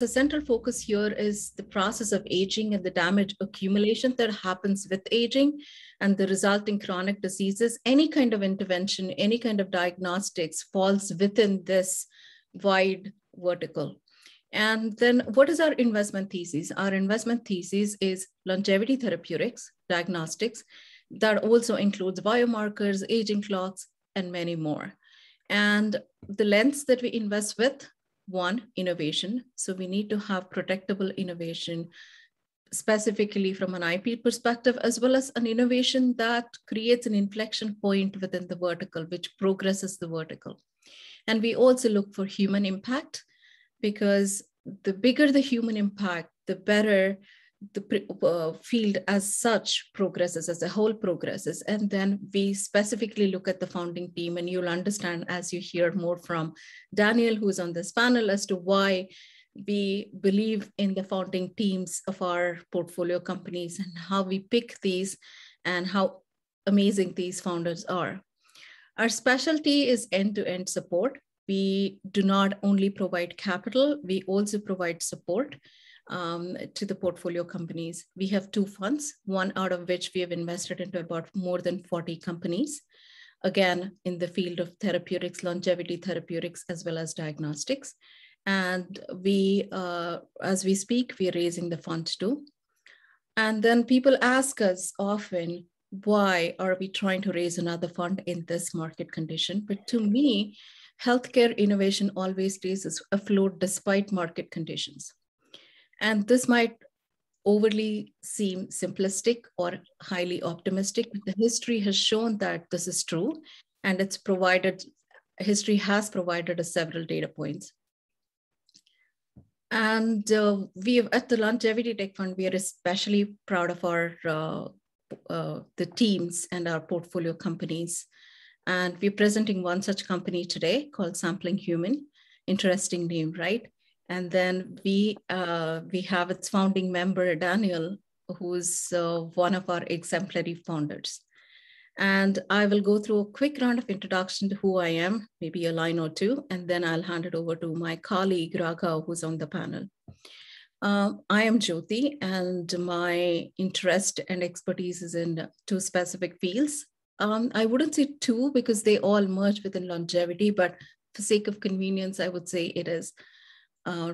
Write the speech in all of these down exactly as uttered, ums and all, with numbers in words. The central focus here is the process of aging and the damage accumulation that happens with aging and the resulting chronic diseases. Any kind of intervention, any kind of diagnostics falls within this wide vertical. And then what is our investment thesis? Our investment thesis is longevity therapeutics, diagnostics, that also includes biomarkers, aging clocks, and many more. And the lens that we invest with, one, innovation. So we need to have protectable innovation, specifically from an I P perspective, as well as an innovation that creates an inflection point within the vertical, which progresses the vertical. And we also look for human impact, because the bigger the human impact, the better the uh, field as such progresses, as a whole progresses. And then we specifically look at the founding team, and you'll understand as you hear more from Daniel, who's on this panel, as to why we believe in the founding teams of our portfolio companies and how we pick these and how amazing these founders are. Our specialty is end-to-end support. We do not only provide capital, we also provide support Um, to the portfolio companies. We have two funds, one out of which we have invested into about more than forty companies, again, in the field of therapeutics, longevity therapeutics, as well as diagnostics. And we, uh, as we speak, we're raising the fund too. And then people ask us often, why are we trying to raise another fund in this market condition? But to me, healthcare innovation always stays afloat despite market conditions. And this might overly seem simplistic or highly optimistic, but the history has shown that this is true, and it's provided, history has provided us several data points. And uh, we have, at the Longevity Tech Fund, we are especially proud of our, uh, uh, the teams and our portfolio companies. And we're presenting one such company today called Sampling Human, interesting name, right? And then we, uh, we have its founding member, Daniel, who's uh, one of our exemplary founders. And I will go through a quick round of introduction to who I am, maybe a line or two, and then I'll hand it over to my colleague, Raghav, who's on the panel. Um, I am Jyoti, and my interest and expertise is in two specific fields. Um, I wouldn't say two because they all merge within longevity, but for sake of convenience, I would say it is Uh,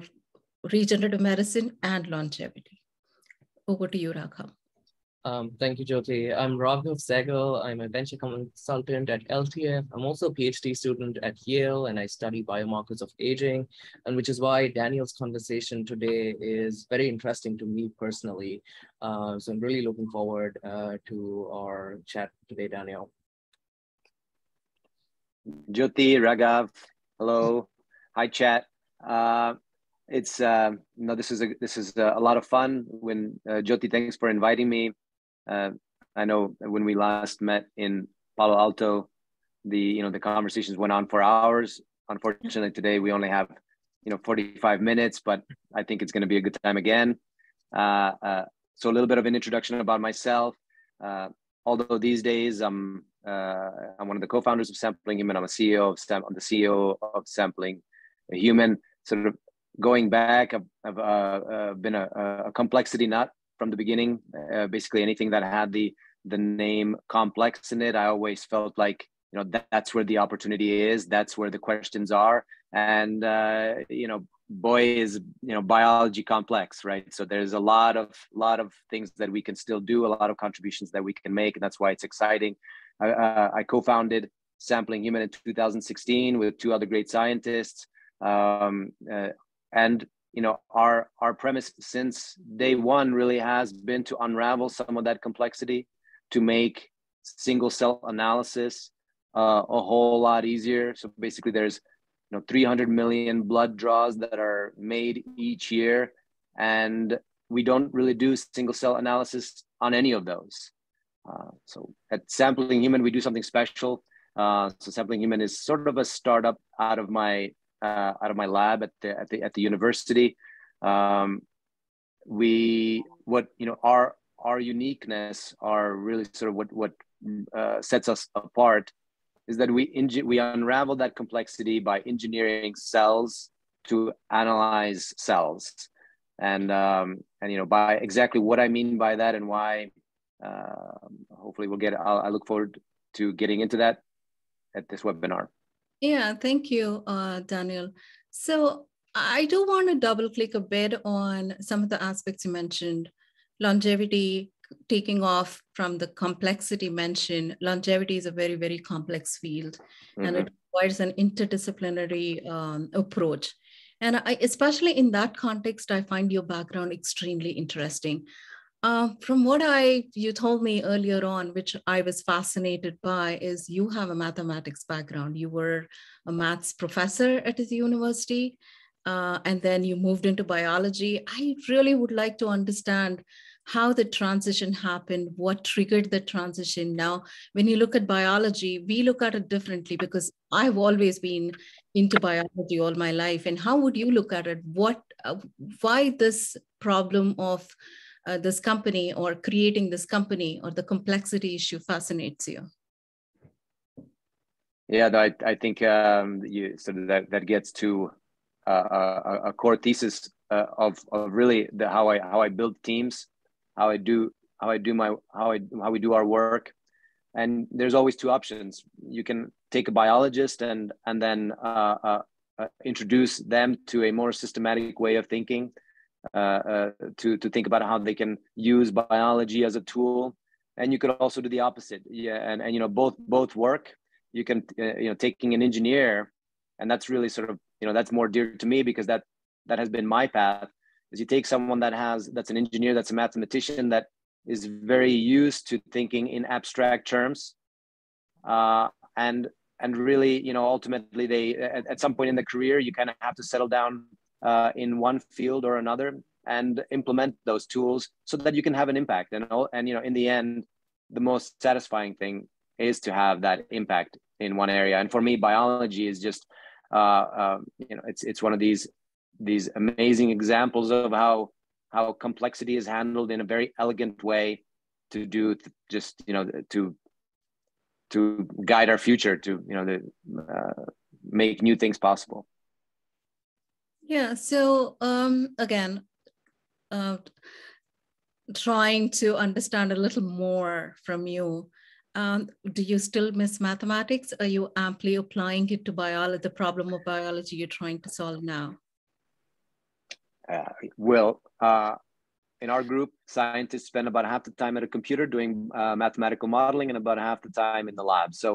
regenerative medicine and longevity. Over to you, Raghav. Um, thank you, Jyoti. I'm Raghav Sehgal. I'm a venture consultant at L T F. I'm also a PhD student at Yale, and I study biomarkers of aging, and which is why Daniel's conversation today is very interesting to me personally. Uh, so I'm really looking forward uh, to our chat today, Daniel. Jyoti, Raghav, hello. Hi, chat. Uh, it's uh, no, this is a, this is a, a lot of fun. When uh, Jyoti, thanks for inviting me. Uh, I know when we last met in Palo Alto, the you know the conversations went on for hours. Unfortunately, today we only have you know forty-five minutes, but I think it's going to be a good time again. Uh, uh, so a little bit of an introduction about myself. Uh, although these days I'm uh, I'm one of the co-founders of Sampling Human. I'm a C E O of Sam. I'm the C E O of Sampling Human. Sort of going back, I've, I've uh, uh, been a, a complexity nut from the beginning. Uh, basically, anything that had the the name complex in it, I always felt like you know that, that's where the opportunity is. That's where the questions are. And uh, you know, boy, is you know biology complex, right? So there's a lot of lot of things that we can still do, a lot of contributions that we can make, and that's why it's exciting. I, uh, I co-founded Sampling Human in two thousand sixteen with two other great scientists. Um, uh, and, you know, our, our premise since day one really has been to unravel some of that complexity, to make single cell analysis uh, a whole lot easier. So basically there's, you know, three hundred million blood draws that are made each year, and we don't really do single cell analysis on any of those. Uh, so at Sampling Human, we do something special. Uh, so Sampling Human is sort of a startup out of my Uh, out of my lab at the at the at the university. Um, we what you know our our uniqueness, our really sort of what what uh, sets us apart, is that we we unravel that complexity by engineering cells to analyze cells. And, um, and, you know, by exactly what I mean by that and why, uh, hopefully we'll get, I'll, I look forward to getting into that at this webinar. Yeah, thank you, uh, Daniel. So I do want to double click a bit on some of the aspects you mentioned, longevity, taking off from the complexity mentioned. Longevity is a very, very complex field, mm-hmm. and it requires an interdisciplinary um, approach. And I, especially in that context, I find your background extremely interesting. Uh, from what I you told me earlier on, which I was fascinated by, is you have a mathematics background. You were a maths professor at the university, uh, and then you moved into biology. I really would like to understand how the transition happened, what triggered the transition. Now, when you look at biology, we look at it differently because I've always been into biology all my life. And how would you look at it? What, uh, why this problem of Uh, this company or creating this company or the complexity issue fascinates you? Yeah, I, I think um, you, so that, that gets to uh, a, a core thesis uh, of, of really the, how I how I build teams, how I do how I do my how I how we do our work, and there's always two options. You can take a biologist and and then uh, uh, introduce them to a more systematic way of thinking. Uh, uh, to, to think about how they can use biology as a tool. And you could also do the opposite. Yeah, and, and you know, both both work. You can, uh, you know, taking an engineer, and that's really sort of, you know, that's more dear to me because that that has been my path, is you take someone that has, that's an engineer, that's a mathematician, that is very used to thinking in abstract terms. Uh, and, and really, you know, ultimately they, at, at some point in the career, you kind of have to settle down Uh, in one field or another and implement those tools so that you can have an impact. And, and you know, in the end, the most satisfying thing is to have that impact in one area. And for me, biology is just, uh, uh, you know, it's it's one of these these amazing examples of how how complexity is handled in a very elegant way to do just, you know, to to guide our future, to, you know, the, uh, make new things possible. Yeah, so um, again, uh, trying to understand a little more from you, um, do you still miss mathematics? Are you amply applying it to biology, the problem of biology you're trying to solve now? Uh, well, uh, in our group, scientists spend about half the time at a computer doing uh, mathematical modeling and about half the time in the lab. So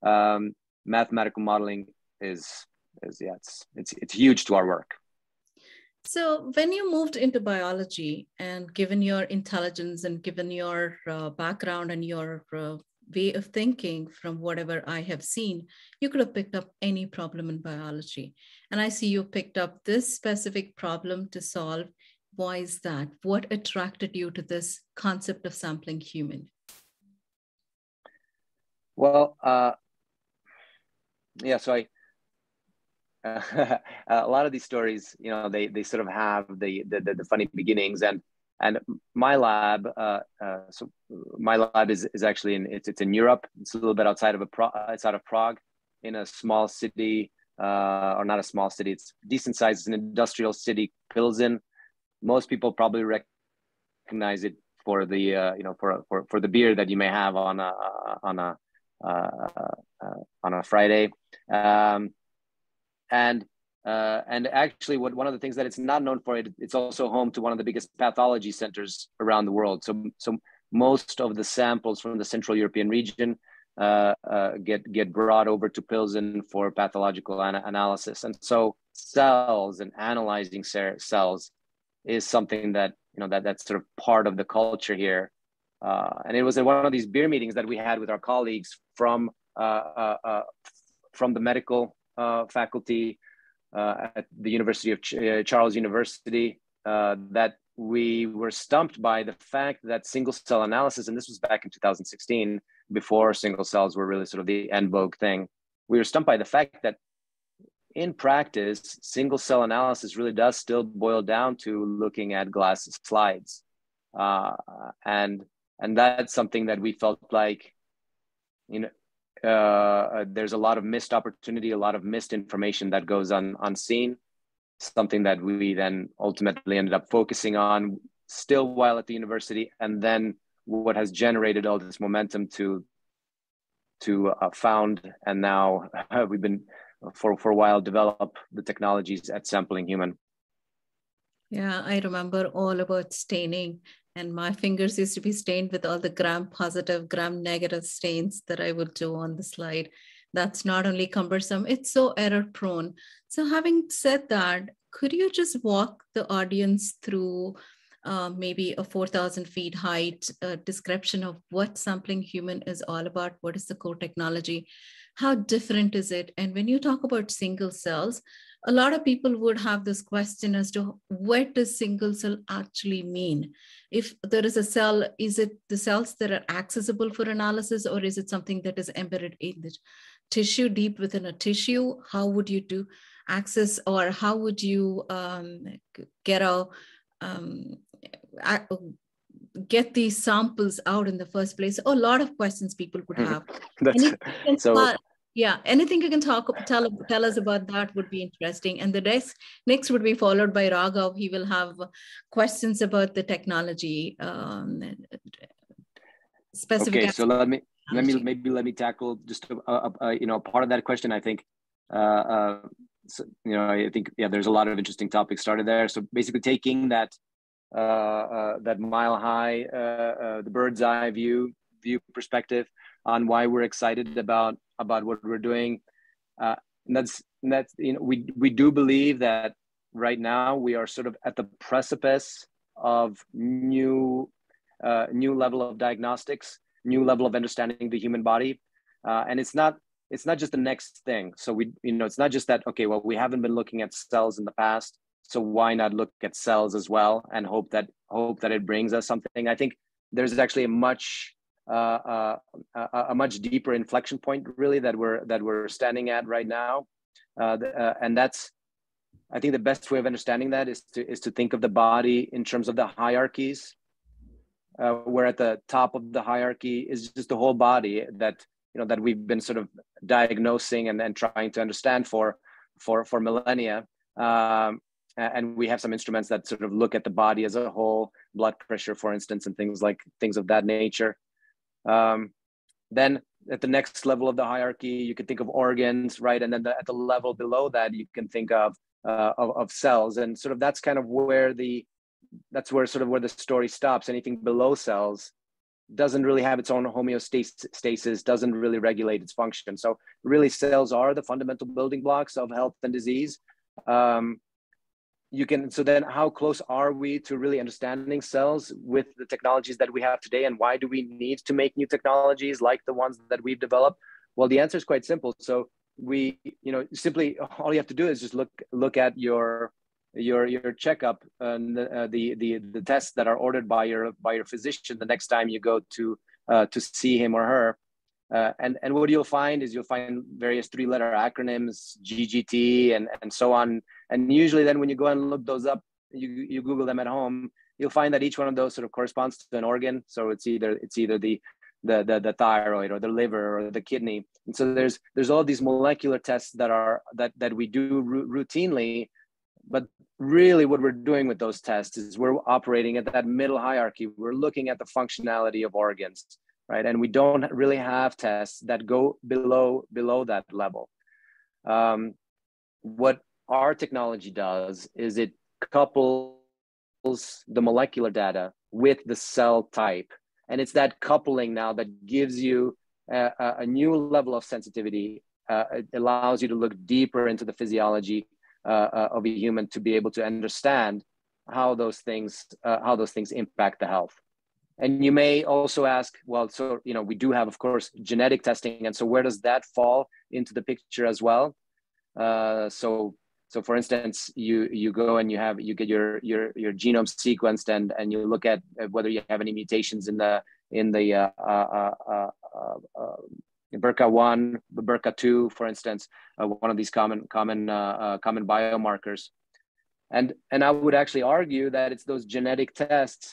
um, mathematical modeling is... is yeah, it's, it's, it's huge to our work. So when you moved into biology and given your intelligence and given your uh, background and your uh, way of thinking from whatever I have seen, you could have picked up any problem in biology. And I see you picked up this specific problem to solve. Why is that? What attracted you to this concept of sampling human? Well, uh, yeah, so I, Uh, a lot of these stories, you know, they they sort of have the the, the funny beginnings, and and my lab, uh, uh, so my lab is is actually in it's it's in Europe. It's a little bit outside of a Pro, outside of Prague, in a small city, uh, or not a small city. It's decent size. It's an industrial city, Pilsen. Most people probably recognize it for the uh, you know for for for the beer that you may have on a on a uh, uh, on a Friday. Um, And uh, and actually, what one of the things that it's not known for, it, it's also home to one of the biggest pathology centers around the world. So so most of the samples from the Central European region uh, uh, get get brought over to Pilsen for pathological ana analysis. And so cells and analyzing cells is something that you know that that's sort of part of the culture here. Uh, and it was at one of these beer meetings that we had with our colleagues from uh, uh, uh, from the medical. Uh, faculty uh, at the University of Ch uh, Charles University uh, that we were stumped by the fact that single cell analysis, and this was back in two thousand sixteen, before single cells were really sort of the en vogue thing, we were stumped by the fact that in practice, single cell analysis really does still boil down to looking at glass slides. Uh, and, and that's something that we felt like, you know, Uh, there's a lot of missed opportunity, a lot of missed information that goes un unseen. something that we then ultimately ended up focusing on still while at the university. And then what has generated all this momentum to to uh, found, and now uh, we've been for, for a while develop the technologies at Sampling Human. Yeah, I remember all about staining, and my fingers used to be stained with all the gram-positive, gram-negative stains that I would do on the slide. That's not only cumbersome, it's so error-prone. So having said that, could you just walk the audience through uh, maybe a four thousand feet height uh, description of what Sampling Human is all about? What is the core technology? How different is it? And when you talk about single cells, a lot of people would have this question as to what does single cell actually mean? If there is a cell, is it the cells that are accessible for analysis, or is it something that is embedded in the tissue, deep within a tissue? How would you do access, or how would you um, get a, um, get these samples out in the first place? A lot of questions people could have. That's, so. Yeah, anything you can talk tell tell us about that would be interesting. And the next next would be followed by Raghav. He will have questions about the technology. Um, specific. Okay, so let me let me maybe let me tackle just a, a, a, you know part of that question. I think uh, uh, so, you know I think yeah, there's a lot of interesting topics started there. So basically, taking that uh, uh, that mile high, uh, uh, the bird's eye view view perspective on why we're excited about. about what we're doing. Uh, and that's, and that's, you know, we, we do believe that right now we are sort of at the precipice of new, uh, new level of diagnostics, new level of understanding the human body. Uh, and it's not, it's not just the next thing. So we, you know, it's not just that, okay, well, we haven't been looking at cells in the past, so why not look at cells as well and hope that, hope that it brings us something. I think there's actually a much Uh, uh, a, a much deeper inflection point, really, that we're that we're standing at right now, uh, the, uh, and that's, I think, the best way of understanding that is to is to think of the body in terms of the hierarchies, uh, where at the top of the hierarchy is just the whole body that you know that we've been sort of diagnosing and then trying to understand for for for millennia, um, and we have some instruments that sort of look at the body as a whole, blood pressure, for instance, and things like things of that nature. Um, then at the next level of the hierarchy, you can think of organs, right? And then the, at the level below that, you can think of, uh, of, of cells, and sort of that's kind of where the, that's where sort of where the story stops. Anything below cells doesn't really have its own homeostasis, doesn't really regulate its function. So really cells are the fundamental building blocks of health and disease. Um, You can, so then how close are we to really understanding cells with the technologies that we have today, and why do we need to make new technologies like the ones that we've developed? Well, the answer is quite simple. So we, you know, simply all you have to do is just look look at your your your checkup and the uh, the, the the tests that are ordered by your by your physician the next time you go to uh, to see him or her, uh, and and what you'll find is you'll find various three-letter acronyms, G G T, and and so on. And usually then when you go and look those up, you, you Google them at home, you'll find that each one of those sort of corresponds to an organ. So it's either it's either the the the, the thyroid or the liver or the kidney. And so there's there's all these molecular tests that are that that we do routinely, but really what we're doing with those tests is we're operating at that middle hierarchy. We're looking at the functionality of organs, right? And we don't really have tests that go below below that level. Um, what our technology does is it couples the molecular data with the cell type. And it's that coupling now that gives you a, a new level of sensitivity. Uh, it allows you to look deeper into the physiology uh, of a human to be able to understand how those things, uh, how those things impact the health. And you may also ask, well, so, you know, we do have, of course, genetic testing. And so where does that fall into the picture as well? Uh, so, So for instance, you, you go and you have, you get your, your, your genome sequenced, and, and you look at whether you have any mutations in the, in the uh, uh, uh, uh, uh, B R C A one, B R C A two, for instance, uh, one of these common, common, uh, uh, common biomarkers. And, and I would actually argue that it's those genetic tests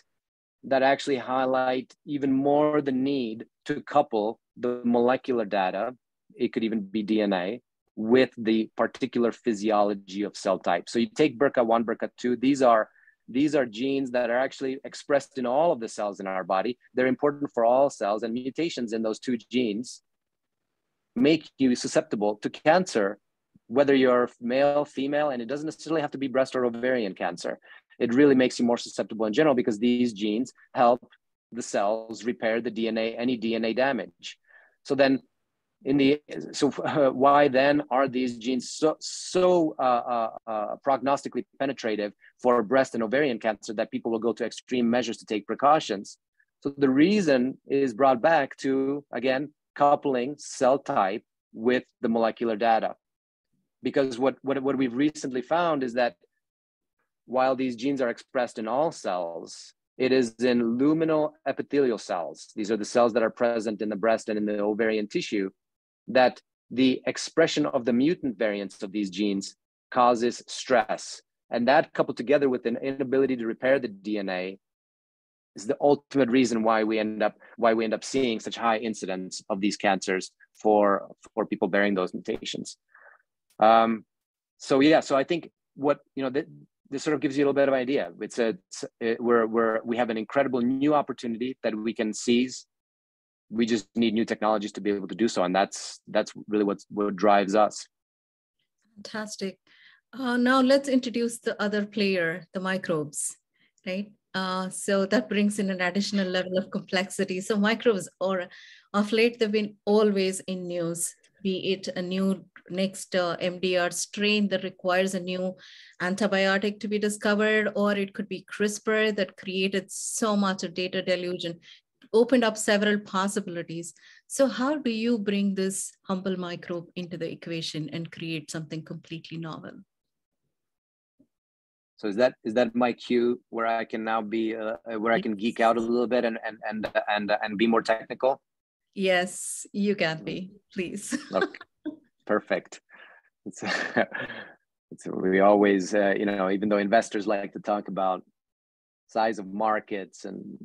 that actually highlight even more the need to couple the molecular data, it could even be D N A, with the particular physiology of cell type. So you take B R C A one, B R C A two, these are, these are genes that are actually expressed in all of the cells in our body. They're important for all cells, and mutations in those two genes make you susceptible to cancer, whether you're male, female, and it doesn't necessarily have to be breast or ovarian cancer. It really makes you more susceptible in general because these genes help the cells repair the D N A, any D N A damage. So then in the, so uh, why then are these genes so, so uh, uh, prognostically penetrative for breast and ovarian cancer that people will go to extreme measures to take precautions? So the reason is brought back to, again, coupling cell type with the molecular data. Because what, what, what we've recently found is that while these genes are expressed in all cells, it is in luminal epithelial cells. These are the cells that are present in the breast and in the ovarian tissue, that the expression of the mutant variants of these genes causes stress. And that, coupled together with an inability to repair the D N A, is the ultimate reason why we end up, why we end up seeing such high incidence of these cancers for, for people bearing those mutations. Um, so yeah, so I think what, you know, that, this sort of gives you a little bit of an idea. It's a, it's, it, we're, we're, we have an incredible new opportunity that we can seize. We just need new technologies to be able to do so. And that's, that's really what's, what drives us. Fantastic. Uh, now let's introduce the other player, the microbes, right? Uh, so that brings in an additional level of complexity. So microbes, or of late, they've been always in news, be it a new next uh, M D R strain that requires a new antibiotic to be discovered, or it could be CRISPR that created so much of data deluge and opened up several possibilities. So how do you bring this humble microbe into the equation and create something completely novel? So is that, is that my cue where I can now be, uh, where I can geek out a little bit and, and, and, and, and be more technical? Yes, you can be, please. Okay. Perfect. It's, it's, we always, uh, you know, even though investors like to talk about size of markets and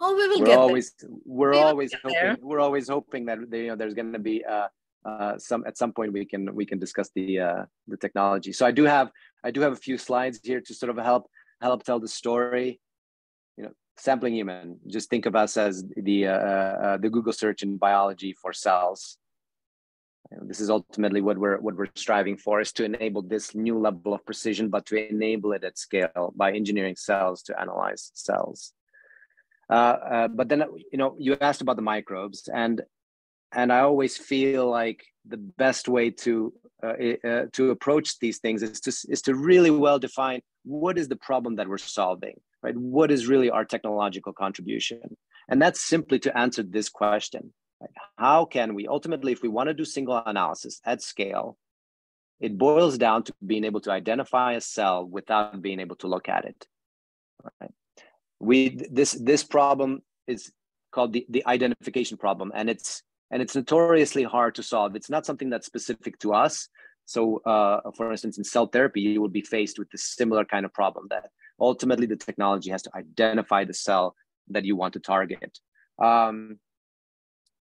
oh, we will we're get always, there. we're we always hoping, there. we're always hoping that, you know, there's going to be uh, uh, some, at some point we can, we can discuss the, uh, the technology. So I do have, I do have a few slides here to sort of help, help tell the story. You know, sampling human, just think of us as the, uh, uh, the Google search in biology for cells. This is ultimately what we're what we're striving for, is to enable this new level of precision, but to enable it at scale by engineering cells to analyze cells. Uh, uh, but then, you know, you asked about the microbes, and and I always feel like the best way to uh, uh, to approach these things is to is to really well define what is the problem that we're solving, right? What is really our technological contribution, and that's simply to answer this question. How can we ultimately, if we want to do single analysis at scale, it boils down to being able to identify a cell without being able to look at it. Right? We this this problem is called the, the identification problem, and it's and it's notoriously hard to solve. It's not something that's specific to us. So, uh, for instance, in cell therapy, you will be faced with a similar kind of problem that ultimately the technology has to identify the cell that you want to target. Um,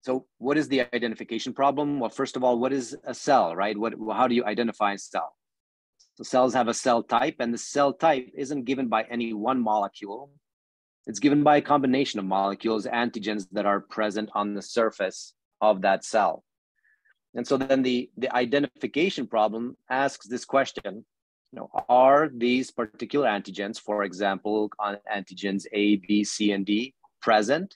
So what is the identification problem? Well, first of all, what is a cell, right? What, how do you identify a cell? So cells have a cell type, and the cell type isn't given by any one molecule. It's given by a combination of molecules, antigens that are present on the surface of that cell. And so then the, the identification problem asks this question, you know, are these particular antigens, for example, antigens A, B, C, and D present?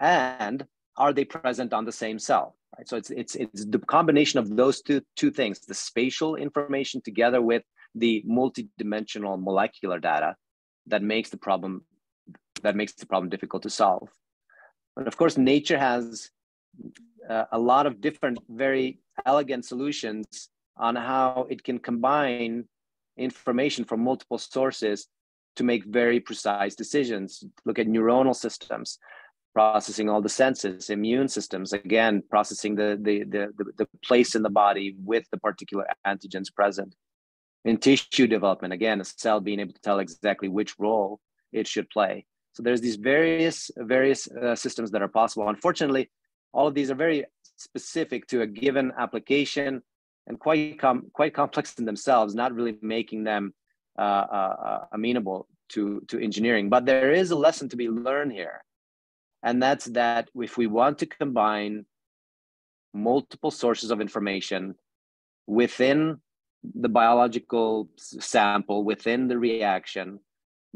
And are they present on the same cell? Right? So it's, it's, it's the combination of those two, two things, the spatial information together with the multidimensional molecular data that makes the problem, that makes the problem difficult to solve. But of course, nature has uh, a lot of different, very elegant solutions on how it can combine information from multiple sources to make very precise decisions. Look at neuronal systems, processing all the senses, immune systems, again, processing the, the, the, the place in the body with the particular antigens present. In tissue development, again, a cell being able to tell exactly which role it should play. So there's these various, various uh, systems that are possible. Unfortunately, all of these are very specific to a given application and quite com quite complex in themselves, not really making them uh, uh, amenable to, to engineering. But there is a lesson to be learned here. And that's that if we want to combine multiple sources of information within the biological sample, within the reaction,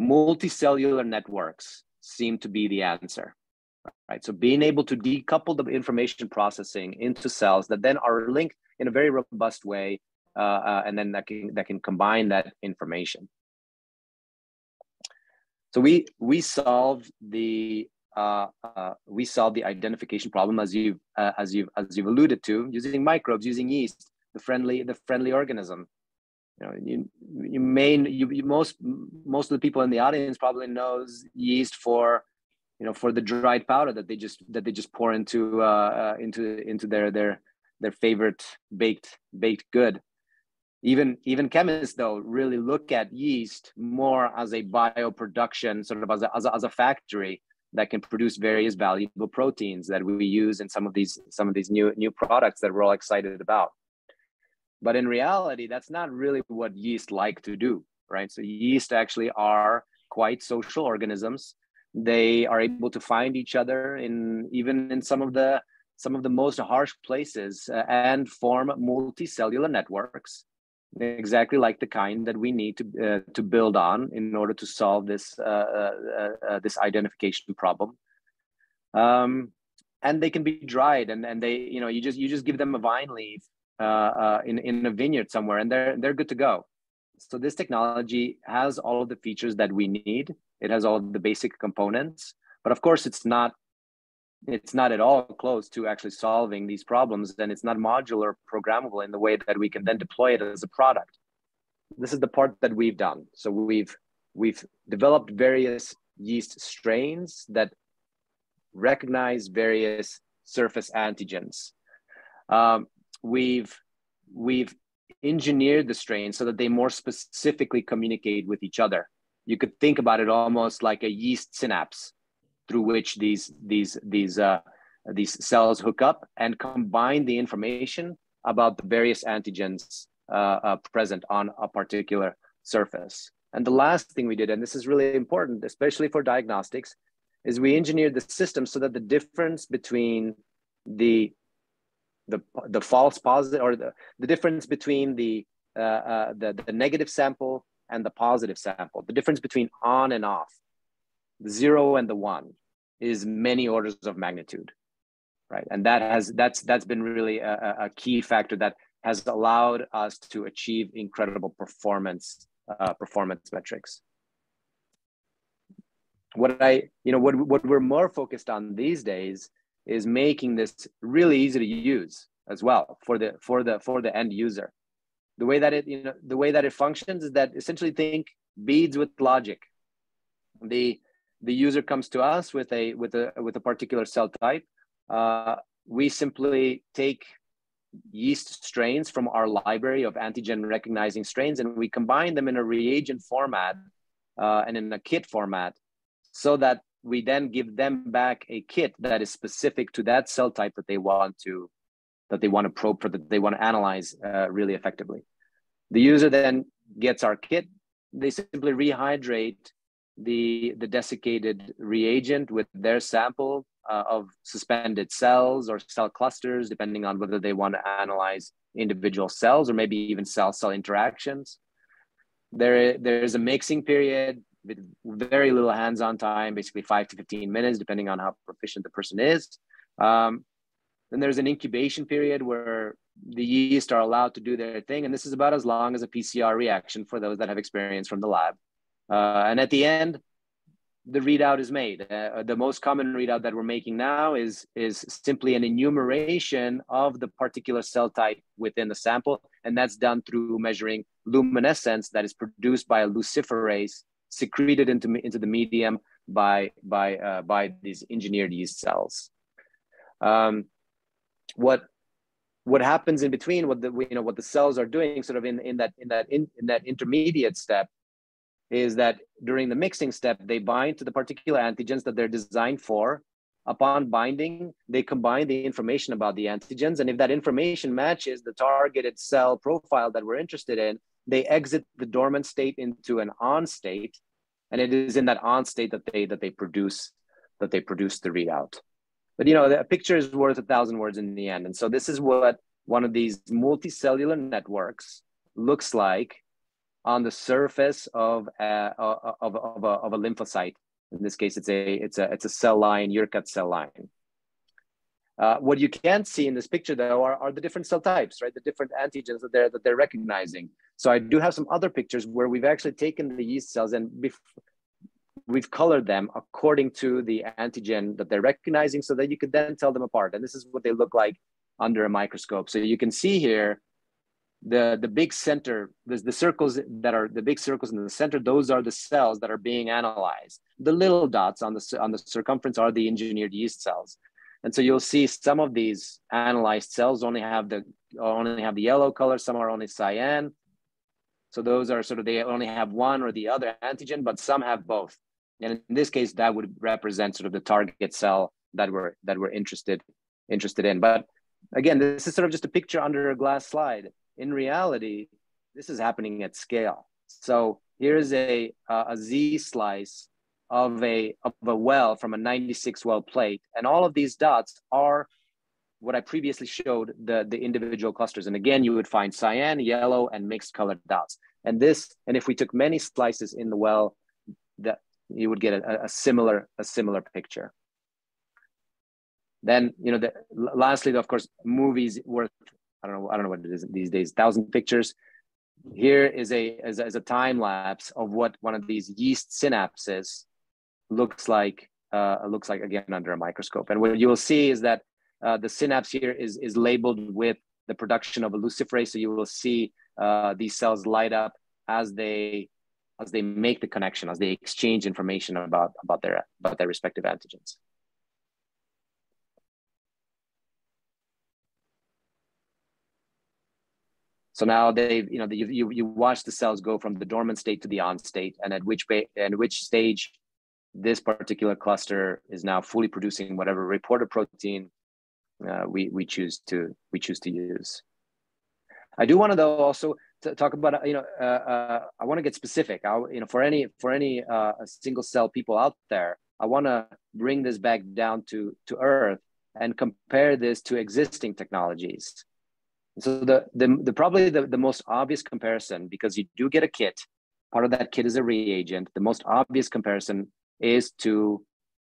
multicellular networks seem to be the answer, right? So being able to decouple the information processing into cells that then are linked in a very robust way, uh, uh, and then that can, that can combine that information. So we, we solve the Uh, uh, we solve the identification problem, as you've uh, as you've as you've alluded to, using microbes, using yeast, the friendly the friendly organism. You know, you you may you, you most most of the people in the audience probably knows yeast for, you know, for the dried powder that they just that they just pour into uh, uh, into into their their their favorite baked baked good. Even, even chemists, though, really look at yeast more as a bioproduction, sort of as a, as a, as a factory that can produce various valuable proteins that we use in some of these some of these new new products that we're all excited about. But in reality, that's not really what yeast like to do, right? So yeast actually are quite social organisms. They are able to find each other in even in some of the some of the most harsh places uh, and form multicellular networks, exactly like the kind that we need to uh, to build on in order to solve this uh, uh, uh, this identification problem. Um, and they can be dried, and and they you know you just you just give them a vine leaf uh, uh, in in a vineyard somewhere, and they're they're good to go. So this technology has all of the features that we need. It has all of the basic components, but of course it's not it's not at all close to actually solving these problems, and it's not modular, programmable in the way that we can then deploy it as a product. This is the part that we've done. So we've, we've developed various yeast strains that recognize various surface antigens. Um, we've, we've engineered the strains so that they more specifically communicate with each other. You could think about it almost like a yeast synapse, through which these these these uh, these cells hook up and combine the information about the various antigens uh, uh, present on a particular surface. And the last thing we did, and this is really important, especially for diagnostics, is we engineered the system so that the difference between the the the false positive, or the the difference between the uh, uh, the, the negative sample and the positive sample, the difference between on and off, the zero and the one, is many orders of magnitude, right? And that has that's that's been really a, a key factor that has allowed us to achieve incredible performance uh, performance metrics. What I you know what what we're more focused on these days is making this really easy to use as well for the for the for the end user. The way that it you know the way that it functions is that essentially think beads with logic. The The user comes to us with a with a with a particular cell type. Uh, we simply take yeast strains from our library of antigen recognizing strains, and we combine them in a reagent format uh, and in a kit format, so that we then give them back a kit that is specific to that cell type that they want to that they want to probe for, that they want to analyze uh, really effectively. The user then gets our kit. They simply rehydrate the the desiccated reagent with their sample uh, of suspended cells or cell clusters, depending on whether they want to analyze individual cells or maybe even cell-cell interactions. There, there's a mixing period with very little hands-on time, basically five to fifteen minutes, depending on how proficient the person is. Um, then there's an incubation period where the yeast are allowed to do their thing. And this is about as long as a P C R reaction for those that have experience from the lab. Uh, and at the end, the readout is made. Uh, the most common readout that we're making now is, is simply an enumeration of the particular cell type within the sample. And that's done through measuring luminescence that is produced by a luciferase secreted into, into the medium by, by, uh, by these engineered yeast cells. Um, what, what happens in between, what the, you know, what the cells are doing sort of in, in, that, in, that, in, in that intermediate step, is that during the mixing step, they bind to the particular antigens that they're designed for, Upon binding, they combine the information about the antigens. And if that information matches the targeted cell profile that we're interested in, they exit the dormant state into an on state. And it is in that on state that they, that they produce, that they produce the readout. But you know, the picture is worth a thousand words in the end. And so this is what one of these multicellular networks looks like on the surface of a, of, of, a, of a lymphocyte. In this case, it's a, it's a, it's a cell line, Yurkat cell line. Uh, what you can't see in this picture though are, are the different cell types, right? The different antigens that they're, that they're recognizing. So I do have some other pictures where we've actually taken the yeast cells and we've colored them according to the antigen that they're recognizing so that you could then tell them apart. And this is what they look like under a microscope. So you can see here, the, the big center, the, the circles that are the big circles in the center, those are the cells that are being analyzed. The little dots on the, on the circumference are the engineered yeast cells. And so you'll see some of these analyzed cells only have the, only have the yellow color, some are only cyan. So those are sort of, they only have one or the other antigen, but some have both. And in this case, that would represent sort of the target cell that we're, that we're interested, interested in. But again, this is sort of just a picture under a glass slide. In reality, this is happening at scale. So here's a, uh, a Z slice of a, of a well from a ninety-six well plate. And all of these dots are what I previously showed, the, the individual clusters. And again, you would find cyan, yellow, and mixed colored dots. And this, and if we took many slices in the well, that you would get a, a similar, a similar picture. Then, you know, the, lastly, of course, movies worth, I don't know, I don't know what it is these days, thousand pictures. Here is a, is, is a time lapse of what one of these yeast synapses looks like, uh, looks like again, under a microscope. And what you will see is that uh, the synapse here is, is labeled with the production of a luciferase. So you will see uh, these cells light up as they, as they make the connection, as they exchange information about, about, their, about their respective antigens. So now they've, you know, you, you, you watch the cells go from the dormant state to the on state, and at which, and which stage this particular cluster is now fully producing whatever reporter protein uh, we, we, choose to, we choose to use. I do want to though also to talk about, you know, uh, uh, I want to get specific. I, you know, for any, for any uh, single cell people out there, I want to bring this back down to, to earth and compare this to existing technologies. So the, the, the probably the, the most obvious comparison, because you do get a kit, part of that kit is a reagent. The most obvious comparison is to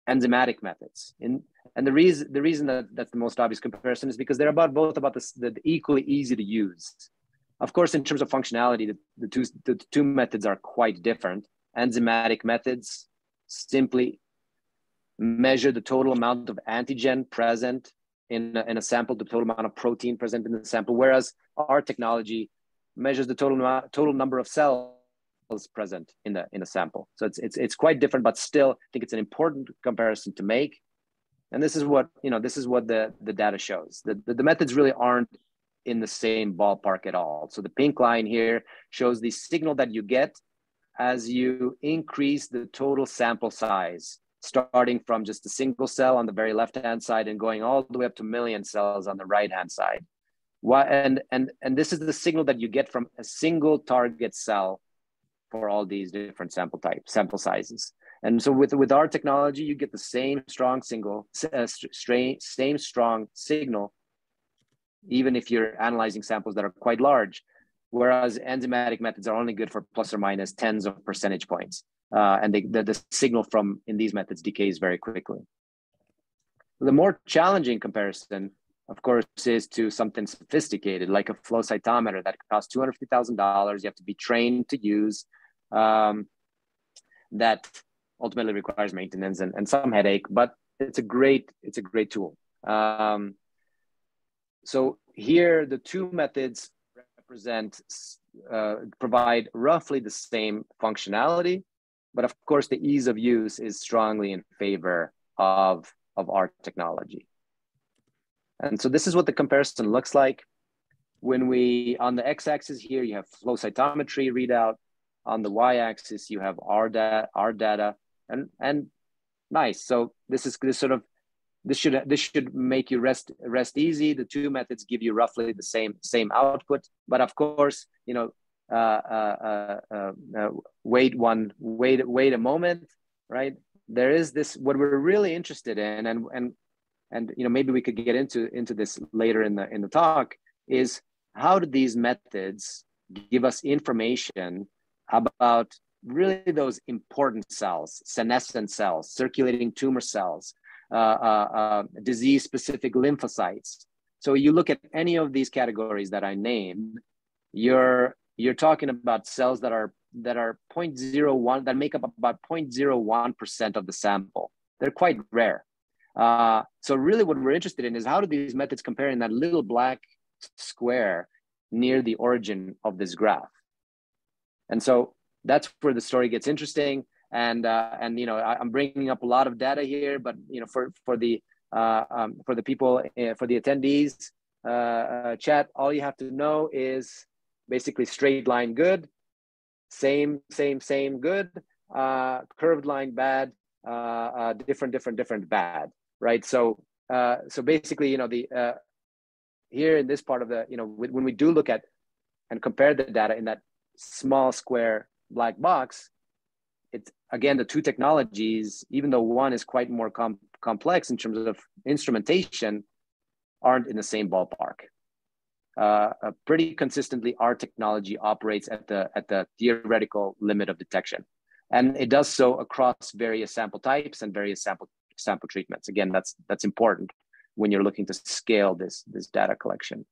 enzymatic methods. And, and the reason, the reason that that's the most obvious comparison is because they're about both about the, the equally easy to use. Of course, in terms of functionality, the, the, two, the two methods are quite different. Enzymatic methods simply measure the total amount of antigen present In a, in a sample, the total amount of protein present in the sample, whereas our technology measures the total total number of cells present in the in a sample. So it's it's it's quite different, but still, I think it's an important comparison to make. And this is what you know. This is what the the data shows. The the, the methods really aren't in the same ballpark at all. So the pink line here shows the signal that you get as you increase the total sample size, starting from just a single cell on the very left-hand side and going all the way up to million cells on the right-hand side. Why, and, and, and this is the signal that you get from a single target cell for all these different sample types, sample sizes. And so with, with our technology, you get the same strong single, uh, strain, same strong signal, even if you're analyzing samples that are quite large, whereas enzymatic methods are only good for plus or minus tens of percentage points. Uh, and they, the, the signal from in these methods decays very quickly. The more challenging comparison, of course, is to something sophisticated like a flow cytometer that costs two hundred fifty thousand dollars. You have to be trained to use um, that. Ultimately, requires maintenance and, and some headache, but it's a great it's a great tool. Um, so here, the two methods represent uh, provide roughly the same functionality. But of course, the ease of use is strongly in favor of, of our technology. And so this is what the comparison looks like. When we, on the x-axis here, you have flow cytometry readout. On the y-axis, you have our, da our data. And, and nice, so this is this sort of This should this should make you rest rest easy. The two methods give you roughly the same same output, but of course, you know, uh, uh, uh, uh, wait one wait wait a moment, right? There is this what we're really interested in, and and and you know maybe we could get into into this later in the in the talk is how do these methods give us information about really those important cells, senescent cells, circulating tumor cells. Uh, uh, uh, disease-specific lymphocytes. So you look at any of these categories that I named, you're you're talking about cells that are that are zero point zero one that make up about zero point zero one percent of the sample. They're quite rare. Uh, so really, what we're interested in is how do these methods compare in that little black square near the origin of this graph? And so that's where the story gets interesting. And uh, and you know I, I'm bringing up a lot of data here, but you know for for the uh, um, for the people uh, for the attendees uh, uh, chat, all you have to know is basically straight line good, same same same good, uh, curved line bad, uh, uh, different different different bad, right? So uh, so basically you know the uh, here in this part of the you know when we do look at and compare the data in that small square black box. It's again, the two technologies, even though one is quite more com complex in terms of instrumentation, aren't in the same ballpark. Uh, uh, pretty consistently, our technology operates at the, at the theoretical limit of detection. And it does so across various sample types and various sample, sample treatments. Again, that's, that's important when you're looking to scale this, this data collection.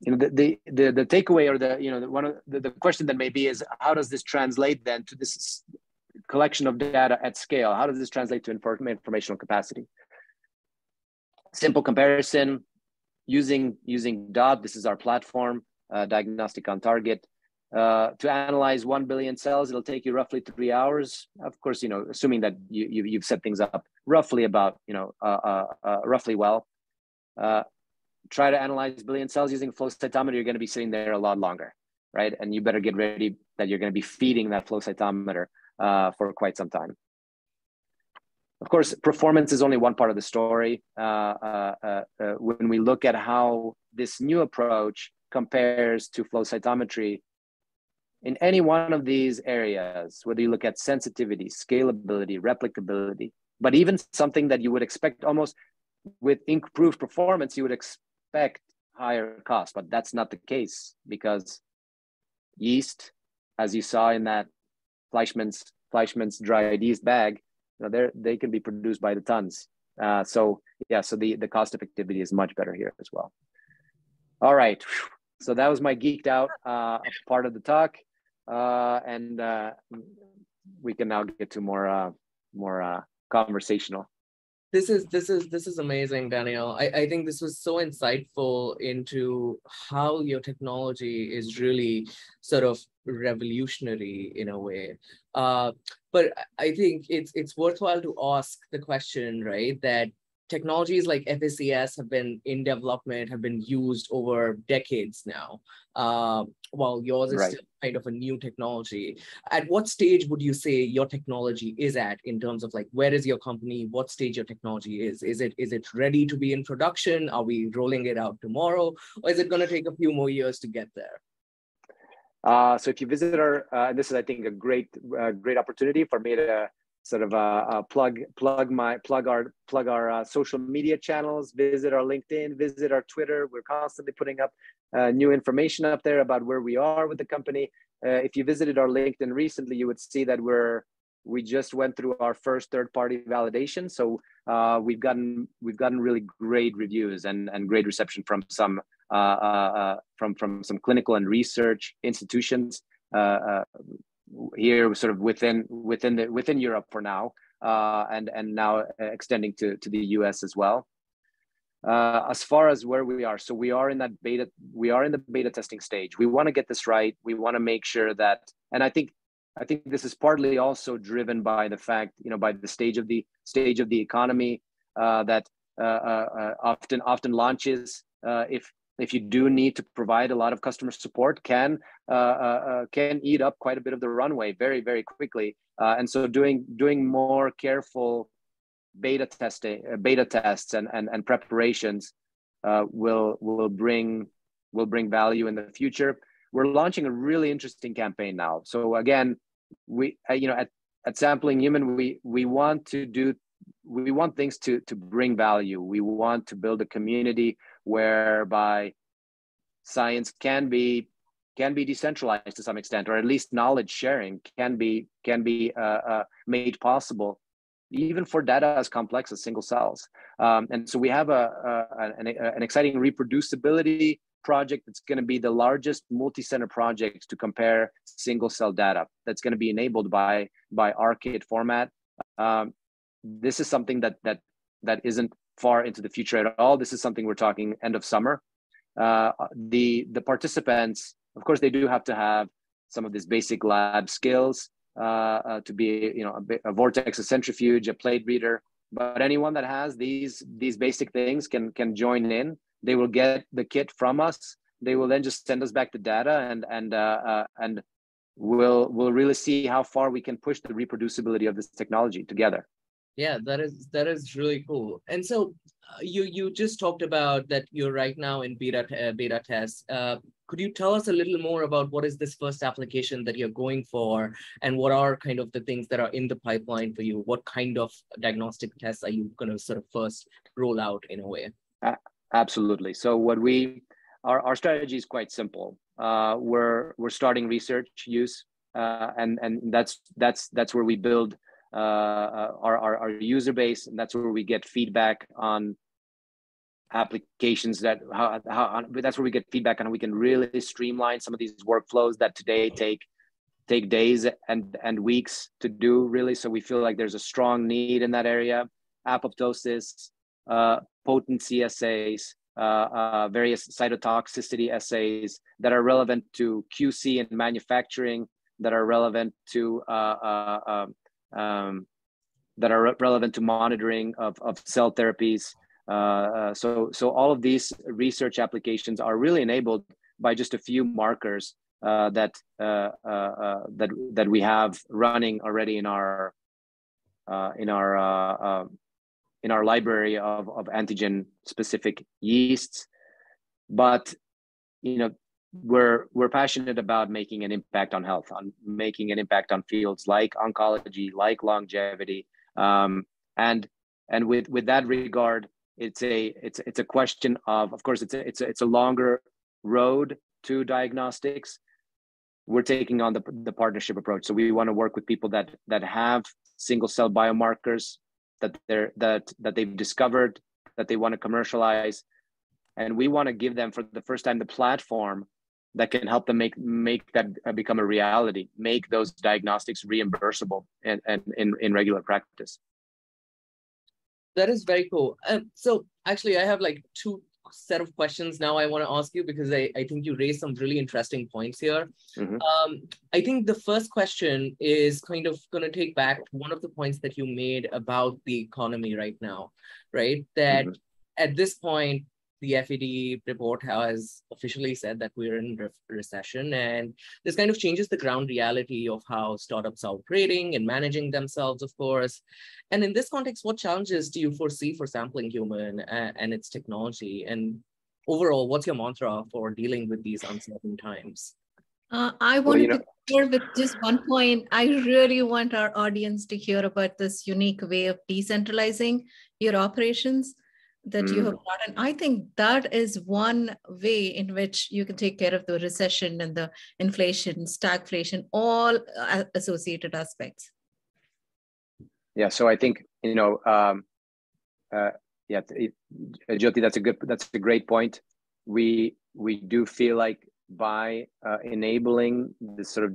You know, the, the, the, the takeaway or the, you know, the, one of the, the question that may be is how does this translate then to this collection of data at scale? How does this translate to inform, informational capacity? Simple comparison using, using DOT, this is our platform, uh, diagnostic on target. Uh, to analyze one billion cells, it'll take you roughly three hours. Of course, you know, assuming that you, you, you've set things up roughly about, you know, uh, uh, uh, roughly well. Uh, try to analyze billion cells using a flow cytometer, you're going to be sitting there a lot longer, right? And you better get ready that you're going to be feeding that flow cytometer uh, for quite some time. Of course, performance is only one part of the story. Uh, uh, uh, uh, when we look at how this new approach compares to flow cytometry, in any one of these areas, whether you look at sensitivity, scalability, replicability, but even something that you would expect almost with improved performance, you would expect expect higher cost, but that's not the case because yeast, as you saw in that Fleischmann's Fleischmann's dried yeast bag, you know, they they can be produced by the tons. Uh, so yeah, so the the cost effectivity is much better here as well. All right, so that was my geeked out uh, part of the talk, uh, and uh, we can now get to more uh, more uh, conversational. This is this is this is amazing, Daniel. I, I think this was so insightful into how your technology is really sort of revolutionary in a way. Uh, but I think it's it's worthwhile to ask the question, right? That technologies like F A C S have been in development, have been used over decades now. Uh, while yours is right. Still kind of a new technology. At what stage would you say your technology is at in terms of like, where is your company? What stage your technology is? Is it is it ready to be in production? Are we rolling it out tomorrow? Or is it going to take a few more years to get there? Uh, so if you visit our, uh, this is I think a great, uh, great opportunity for me to sort of uh, uh, plug plug my plug our plug our uh, social media channels. Visit our LinkedIn. Visit our Twitter. We're constantly putting up uh, new information up there about where we are with the company. Uh, if you visited our LinkedIn recently, you would see that we're we just went through our first third-party validation. So uh, we've gotten we've gotten really great reviews and and great reception from some uh, uh, from from some clinical and research institutions. Uh, uh, here sort of within within the within Europe for now uh and and now extending to to the U S as well. Uh as far as where we are, so we are in that beta we are in the beta testing stage. We want to get this right. We want to make sure that, and I think I think this is partly also driven by the fact, you know, by the stage of the stage of the economy uh that uh, uh often often launches uh if if you do need to provide a lot of customer support, can uh, uh, can eat up quite a bit of the runway very, very quickly. Uh, and so doing doing more careful beta testing, uh, beta tests, and and and preparations uh, will will bring will bring value in the future. We're launching a really interesting campaign now. So again, we uh, you know at at Sampling Human, we we want to do we want things to to bring value. We want to build a community whereby science can be can be decentralized to some extent, or at least knowledge sharing can be can be uh, uh, made possible, even for data as complex as single cells. Um, and so we have a, a an, an exciting reproducibility project that's going to be the largest multi-center project to compare single cell data. That's going to be enabled by by ARKit format. Um, this is something that that that isn't far into the future at all. This is something we're talking end of summer. Uh, the the participants, of course, they do have to have some of these basic lab skills uh, uh, to be, you know, a, a vortex, a centrifuge, a plate reader. But anyone that has these these basic things can can join in. They will get the kit from us. They will then just send us back the data, and and uh, uh, and we'll we'll really see how far we can push the reproducibility of this technology together. Yeah, that is that is really cool. And so uh, you you just talked about that you're right now in beta uh, beta tests. Uh, could you tell us a little more about what is this first application that you're going for, and what are kind of the things that are in the pipeline for you? What kind of diagnostic tests are you going to sort of first roll out in a way? Uh, absolutely. So what we our our strategy is quite simple. Uh, we're we're starting research use, uh, and and that's that's that's where we build Uh, our, our, our user base, and that's where we get feedback on applications that how, how that's where we get feedback on how we can really streamline some of these workflows that today take take days and and weeks to do, really. So we feel like there's a strong need in that area. Apoptosis, uh, potency essays, uh, uh, various cytotoxicity essays that are relevant to Q C and manufacturing, that are relevant to uh, uh, uh, Um, that are re relevant to monitoring of, of cell therapies. Uh, uh, so, so all of these research applications are really enabled by just a few markers uh, that uh, uh, uh, that that we have running already in our uh, in our uh, uh, in our library of, of antigen-specific yeasts. But you know, we're we're passionate about making an impact on health, on making an impact on fields like oncology, like longevity, um, and and with with that regard, it's a it's it's a question of of course it's a, it's a, it's a longer road to diagnostics. We're taking on the the partnership approach, so we want to work with people that that have single cell biomarkers that they're that that they've discovered, that they want to commercialize, and we want to give them for the first time the platform that can help them make make that become a reality, make those diagnostics reimbursable and, and in, in regular practice. That is very cool. Um, so actually I have like two set of questions now I wanna ask you, because I, I think you raised some really interesting points here. Mm-hmm. um, I think the first question is kind of gonna take back one of the points that you made about the economy right now, right? That mm-hmm. at this point, the F E D report has officially said that we're in re recession, and this kind of changes the ground reality of how startups are operating and managing themselves, of course. And in this context, what challenges do you foresee for Sampling Human and, and its technology? And overall, what's your mantra for dealing with these uncertain times? Uh, I wanted well, you know, to clear with just one point. I really want our audience to hear about this unique way of decentralizing your operations that you have brought. And I think that is one way in which you can take care of the recession and the inflation, stagflation, all associated aspects. Yeah, so I think, you know, um, uh, yeah, it, Jyoti, that's a good, that's a great point. We, we do feel like by uh, enabling this sort of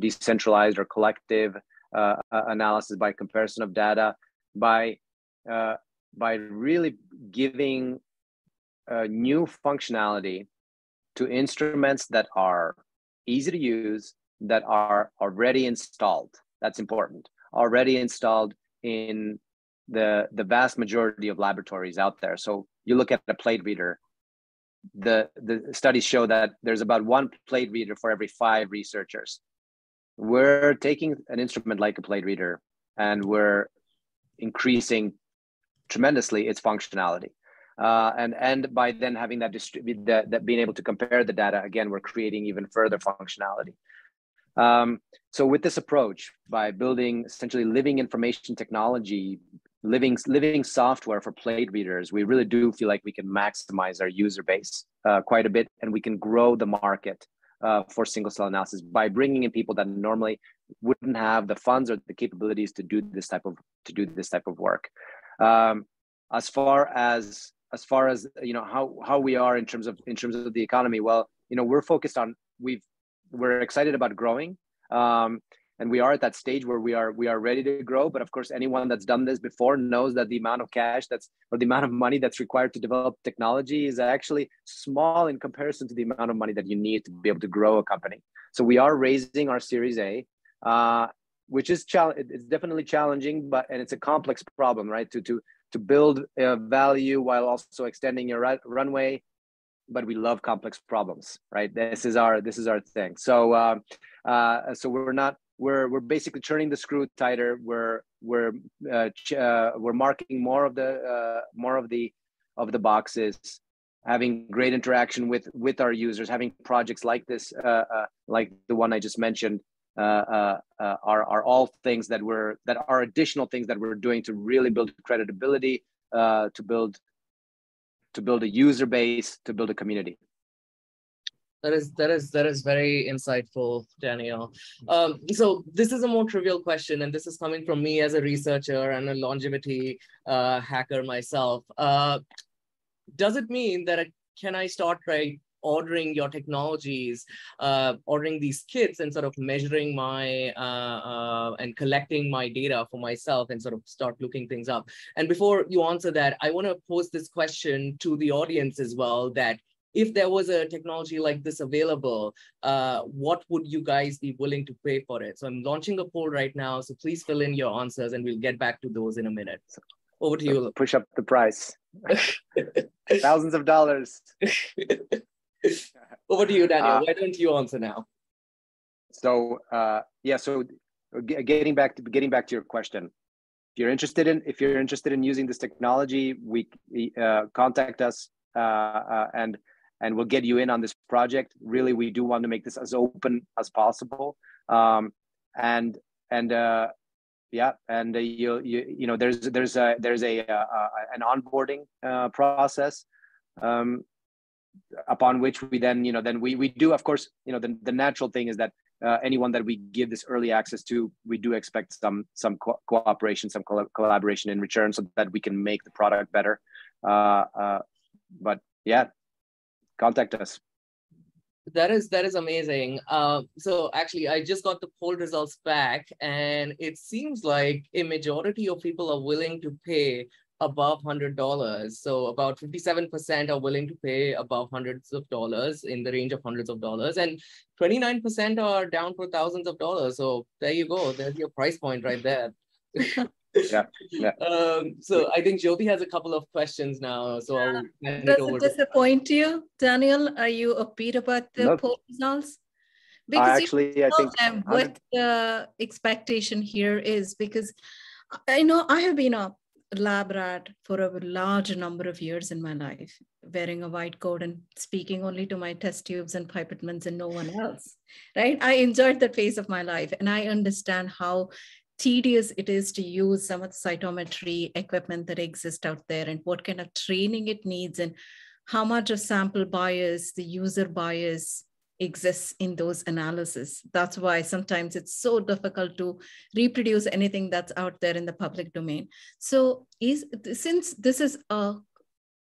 decentralized or collective uh, analysis by comparison of data, by uh, by really giving uh, new functionality to instruments that are easy to use, that are already installed. That's important. Already installed in the, the vast majority of laboratories out there. So you look at the plate reader, the, the studies show that there's about one plate reader for every five researchers. We're taking an instrument like a plate reader and we're increasing tremendously its functionality. Uh, and, and by then having that distribute, that, that being able to compare the data, again, we're creating even further functionality. Um, so with this approach, by building essentially living information technology, living, living software for plate readers, we really do feel like we can maximize our user base uh, quite a bit, and we can grow the market uh, for single cell analysis by bringing in people that normally wouldn't have the funds or the capabilities to do this type of, to do this type of work. Um, as far as, as far as, you know, how, how we are in terms of, in terms of the economy, well, you know, we're focused on, we've, we're excited about growing, um, and we are at that stage where we are we are ready to grow. But of course, anyone that's done this before knows that the amount of cash that's or the amount of money that's required to develop technology is actually small in comparison to the amount of money that you need to be able to grow a company. So we are raising our Series A, uh, which is chal- it's definitely challenging, but and it's a complex problem, right? To to to build uh, value while also extending your ru- runway. But we love complex problems, right? This is our this is our thing. So, uh, uh, so we're not we're we're basically turning the screw tighter. We're we're uh, ch uh, we're marking more of the uh, more of the of the boxes, having great interaction with with our users, having projects like this, uh, uh, like the one I just mentioned, uh, uh, uh, are are all things that we're that are additional things that we're doing to really build credibility, uh, to build. to build a user base, to build a community. That is that is that is very insightful, Daniel. Um, so this is a more trivial question, and this is coming from me as a researcher and a longevity uh, hacker myself. Uh, does it mean that I, can I start right ordering your technologies, uh, ordering these kits, and sort of measuring my uh, uh, and collecting my data for myself, and sort of start looking things up? And before you answer that, I want to pose this question to the audience as well: that if there was a technology like this available, uh, what would you guys be willing to pay for it? So I'm launching a poll right now, so please fill in your answers, and we'll get back to those in a minute. Over to you. Push up the price. Thousands of dollars. Over to you, Daniel. Uh, Why don't you answer now? So uh, yeah, so getting back to getting back to your question, if you're interested in if you're interested in using this technology, we uh, contact us uh, uh, and and we'll get you in on this project. Really, we do want to make this as open as possible, um, and and uh, yeah, and uh, you you you know there's there's a there's a uh, an onboarding uh, process. Um, upon which we then, you know, then we, we do, of course, you know, the, the natural thing is that uh, anyone that we give this early access to, we do expect some, some co cooperation, some co collaboration in return so that we can make the product better. Uh, uh, but yeah, contact us. That is that is amazing. Uh, so actually, I just got the poll results back, and it seems like a majority of people are willing to pay above one hundred dollars. So about fifty-seven percent are willing to pay above hundreds of dollars, in the range of hundreds of dollars, and twenty-nine percent are down for thousands of dollars. So there you go. There's your price point right there. Yeah, yeah. Um, so I think Jyoti has a couple of questions now. So yeah. I'll hand it over. Does it disappoint you, Daniel? Are you upbeat about the no. poll results? Because I actually, you know I think them what the expectation here is, because I know I have been up lab rat for a large number of years in my life, wearing a white coat and speaking only to my test tubes and pipettemen and no one else, right? I enjoyed that phase of my life, and I understand how tedious it is to use some of the cytometry equipment that exists out there, and what kind of training it needs, and how much of sample bias, the user bias exists in those analyses. That's why sometimes it's so difficult to reproduce anything that's out there in the public domain. So is, since this is a,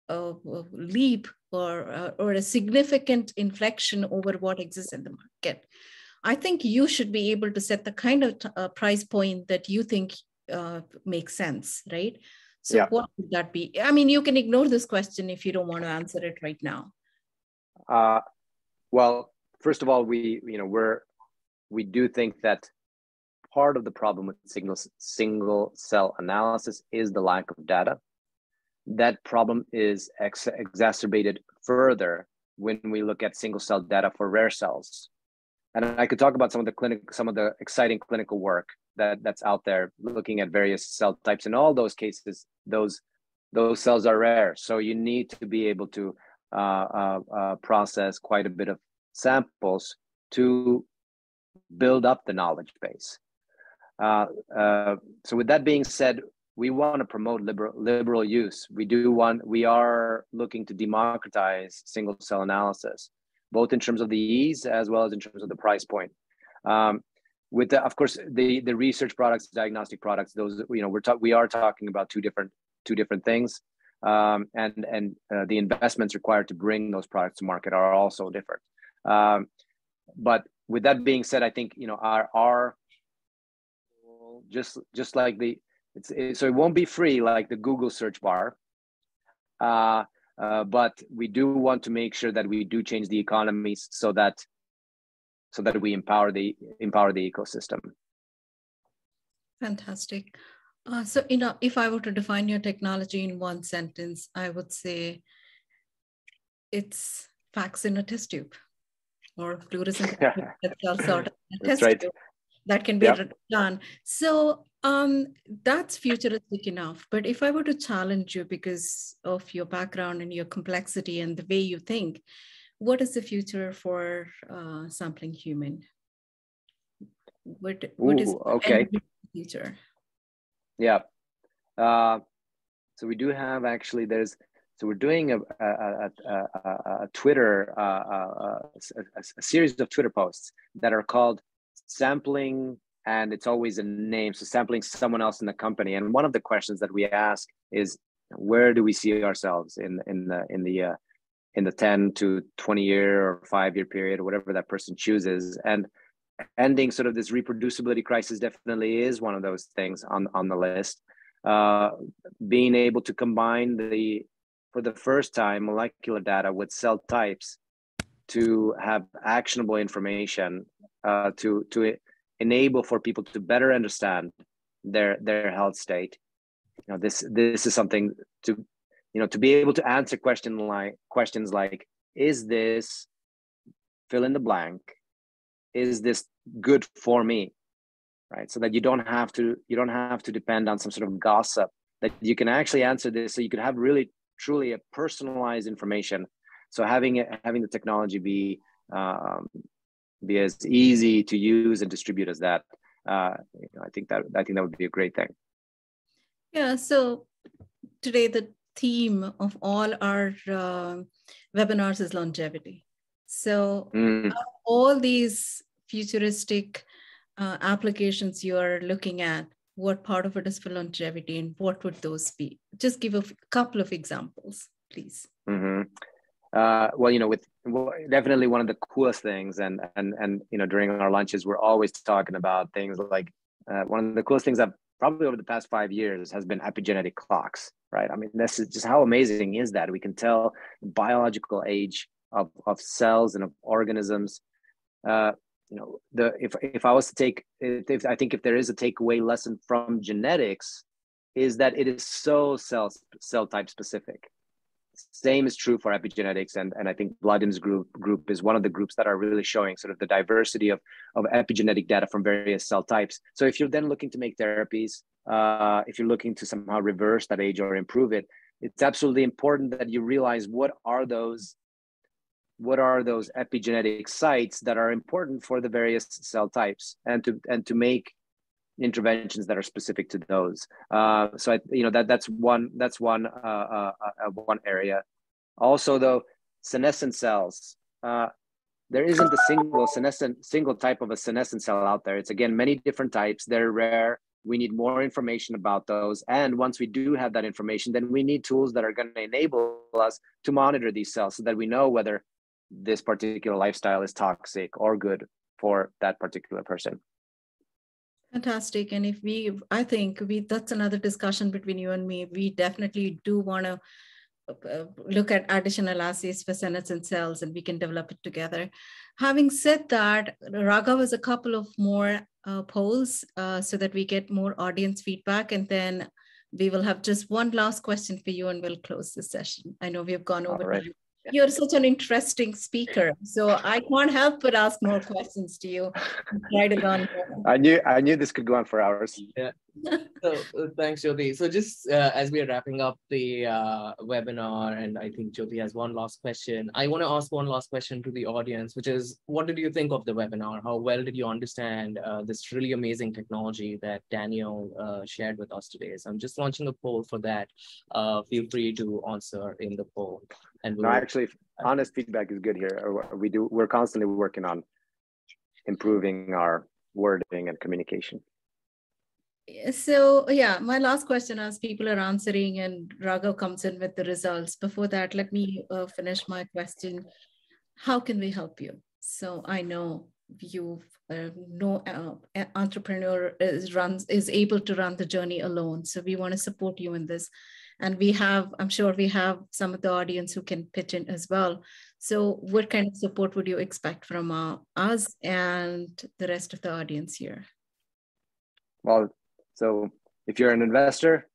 a leap or, or a significant inflection over what exists in the market, I think you should be able to set the kind of uh, price point that you think uh, makes sense, right? So yeah. What would that be? I mean, you can ignore this question if you don't want to answer it right now. Uh, well, first of all, we you know we're we do think that part of the problem with single single cell analysis is the lack of data. That problem is ex exacerbated further when we look at single cell data for rare cells. And I could talk about some of the clinic some of the exciting clinical work that that's out there looking at various cell types. In all those cases, those those cells are rare. So you need to be able to uh, uh, uh, process quite a bit of samples to build up the knowledge base. Uh, uh, so with that being said, we want to promote liberal, liberal use. We do want, we are looking to democratize single cell analysis, both in terms of the ease as well as in terms of the price point. Um, with the, of course, the the research products, diagnostic products, those, you know, we're we are talking about two different two different things, um, and and uh, the investments required to bring those products to market are also different. Um, but with that being said, I think, you know, our our just just like the it's it, so it won't be free like the Google search bar. Uh, Uh, but we do want to make sure that we do change the economies so that so that we empower the empower the ecosystem. Fantastic. Uh, so, you know, if I were to define your technology in one sentence, I would say it's facts in a test tube, or fluorescent cells out of a test right. tube that can be yep. done. So. Um, that's futuristic enough, but if I were to challenge you because of your background and your complexity and the way you think, what is the future for uh, sampling human? What, Ooh, what is okay. the future? Yeah. Uh, so we do have actually, there's, so we're doing a, a, a, a, a Twitter, uh, a, a, a series of Twitter posts that are called sampling. And it's always a name. So sampling someone else in the company. And one of the questions that we ask is, where do we see ourselves in in the in the uh, in the ten to twenty year or five year period, or whatever that person chooses? And ending sort of this reproducibility crisis definitely is one of those things on on the list. Uh, being able to combine the for the first time molecular data with cell types to have actionable information uh, to to. enable for people to better understand their their health state. You know, this this is something to, you know, to be able to answer question like questions like, is this fill in the blank? Is this good for me? Right. So that you don't have to you don't have to depend on some sort of gossip, that you can actually answer this. So you could have really truly a personalized information. So having it, having the technology be um, be as easy to use and distribute as that. Uh, you know, I think that I think that would be a great thing. Yeah. So today the theme of all our uh, webinars is longevity. So mm. all these futuristic uh, applications you are looking at, what part of it is for longevity, and what would those be? Just give a couple of examples, please. Mm-hmm. Uh, well, you know, with well, definitely one of the coolest things, and and and you know, during our lunches, we're always talking about things like uh, one of the coolest things I've probably over the past five years has been epigenetic clocks, right? I mean, this is just how amazing is that we can tell the biological age of of cells and of organisms. Uh, you know, the if if I was to take, if, if I think if there is a takeaway lesson from genetics, is that it is so cell cell type specific. Same is true for epigenetics, and, and I think Vladim's group group is one of the groups that are really showing sort of the diversity of, of epigenetic data from various cell types. So if you're then looking to make therapies, uh, if you're looking to somehow reverse that age or improve it, it's absolutely important that you realize what are those, what are those epigenetic sites that are important for the various cell types, and to and to make interventions that are specific to those. Uh, so I, you know, that that's one that's one uh, uh, uh, one area. Also, though, senescent cells. Uh, there isn't a single senescent single type of a senescent cell out there. It's again many different types. They're rare. We need more information about those. And once we do have that information, then we need tools that are going to enable us to monitor these cells so that we know whether this particular lifestyle is toxic or good for that particular person. Fantastic. And if we, I think we, that's another discussion between you and me. We definitely do want to uh, look at additional assays for senescent cells, and we can develop it together. Having said that, Raghav has a couple of more uh, polls uh, so that we get more audience feedback. And then we will have just one last question for you, and we'll close the session. I know we have gone over. All right. time. You're such an interesting speaker, so I can't help but ask more questions to you. Right on. I knew I knew this could go on for hours. Yeah. So uh, thanks, Jyoti. So just uh, as we are wrapping up the uh, webinar, and I think Jyoti has one last question. I want to ask one last question to the audience, which is, what did you think of the webinar? How well did you understand uh, this really amazing technology that Daniel uh, shared with us today? So I'm just launching a poll for that. Uh, feel free to answer in the poll. And we'll no, actually, honest feedback is good here. We do, we're constantly working on improving our wording and communication. So yeah, my last question, as people are answering and Raghav comes in with the results. Before that, let me uh, finish my question. How can we help you? So I know you uh, no uh, entrepreneur is runs is able to run the journey alone. So we want to support you in this. And we have, I'm sure we have some of the audience who can pitch in as well. So what kind of support would you expect from uh, us and the rest of the audience here? Well, so if you're an investor,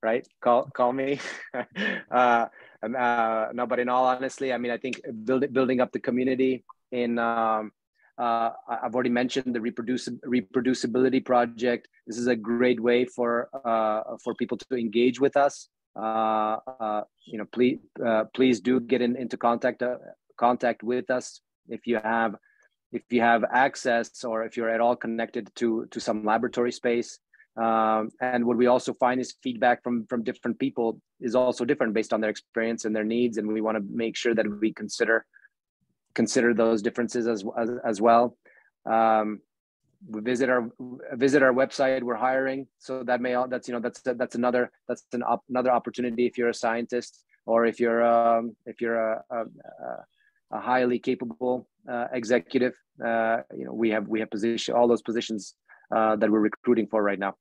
right, call call me. uh, uh, no, but in all honesty, I mean, I think build, building up the community in, um, uh, I've already mentioned the reproduci- reproducibility project. This is a great way for, uh, for people to engage with us. Uh, uh, you know, please, uh, please do get in, into contact, uh, contact with us if you have, if you have access or if you're at all connected to, to some laboratory space. Um, and what we also find is feedback from, from different people is also different based on their experience and their needs. And we want to make sure that we consider, consider those differences as, as, as well. Um, we visit our, visit our website, we're hiring. So that may, all, that's, you know, that's, that's another, that's an op, another opportunity if you're a scientist or if you're, um, if you're a, a, a highly capable uh, executive, uh, you know, we have, we have position, all those positions Uh, that we're recruiting for right now.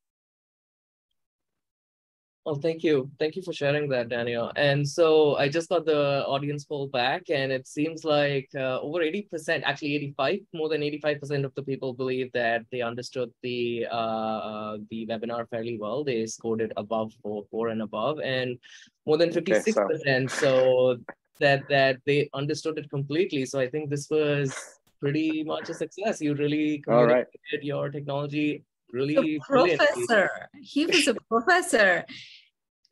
Well, thank you. Thank you for sharing that, Daniel. And so I just got the audience poll back, and it seems like uh, over eighty percent, actually eighty-five, more than eighty-five percent of the people believe that they understood the uh, the webinar fairly well. They scored it above four, four and above, and more than fifty-six percent. Okay, so, so that that they understood it completely. So I think this was pretty much a success. You really communicated right. your technology really brilliantly. Professor, he was a professor,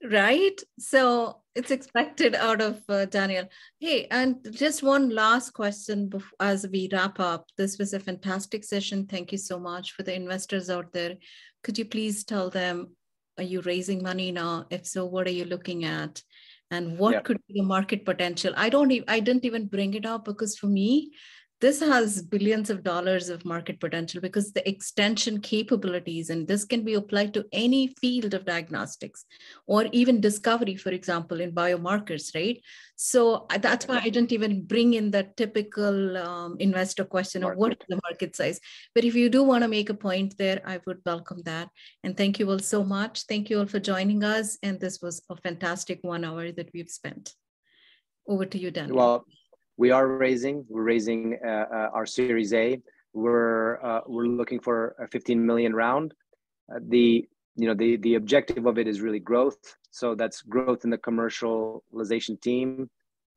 right? So it's expected out of uh, Daniel. Hey, and just one last question before, as we wrap up. This was a fantastic session. Thank you so much. For the investors out there, could you please tell them, are you raising money now? If so, what are you looking at? And what yeah. could be the market potential? I don't even, I didn't even bring it up because for me, this has billions of dollars of market potential because the extension capabilities, and this can be applied to any field of diagnostics or even discovery, for example, in biomarkers, right? So that's why I didn't even bring in the typical um, investor question of what is the market size. But if you do want to make a point there, I would welcome that. And thank you all so much. Thank you all for joining us. And this was a fantastic one hour that we've spent. Over to you, Daniel. Well, we are raising, we're raising uh, uh, our Series A. We're, uh, we're looking for a fifteen million round. Uh, the, you know, the, the objective of it is really growth. So that's growth in the commercialization team,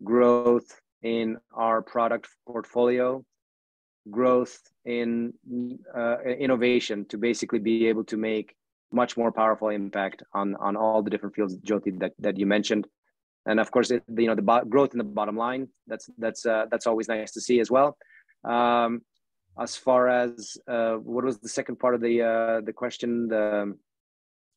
growth in our product portfolio, growth in uh, innovation to basically be able to make much more powerful impact on, on all the different fields, Jyoti, that, that you mentioned. And of course, it, you know, the growth in the bottom line, that's that's uh, that's always nice to see as well. Um, as far as uh, what was the second part of the uh, the question? The,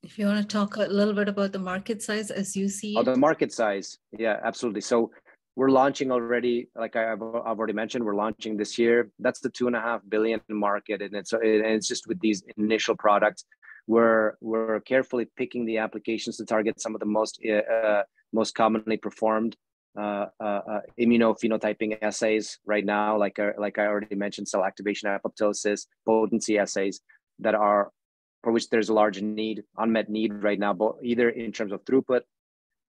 if you want to talk a little bit about the market size as you see. Oh, the market size. Yeah, absolutely. So we're launching already, like I've, I've already mentioned, we're launching this year. That's the two and a half billion market. And it's, and it's just with these initial products. We're, we're carefully picking the applications to target some of the most uh, most commonly performed uh, uh, uh, immunophenotyping assays right now, like, uh, like I already mentioned, cell activation, apoptosis, potency assays that are, for which there's a large need, unmet need right now, both either in terms of throughput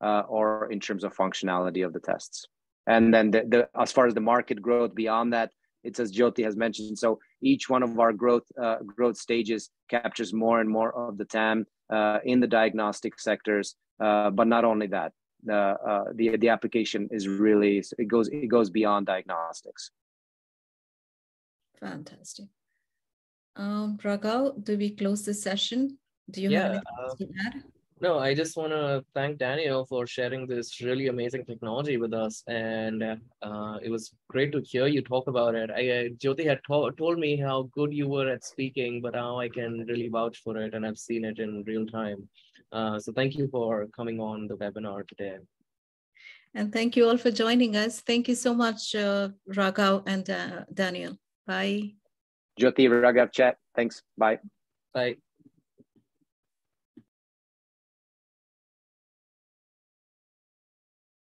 uh, or in terms of functionality of the tests. And then the, the, as far as the market growth beyond that, it's as Jyoti has mentioned. So each one of our growth uh, growth stages captures more and more of the T A M uh, in the diagnostic sectors, uh, but not only that. uh, uh, the the application is really, it goes it goes beyond diagnostics. Fantastic. Um, Raghav, do we close this session? Do you yeah, have anything uh, to add? No, I just want to thank Daniel for sharing this really amazing technology with us. And uh, it was great to hear you talk about it. I, uh, Jyoti had to told me how good you were at speaking, but now I can really vouch for it. And I've seen it in real time. Uh, so thank you for coming on the webinar today. And thank you all for joining us. Thank you so much, uh, Raghav and uh, Daniel. Bye. Jyoti, Raghav, chat. Thanks. Bye. Bye.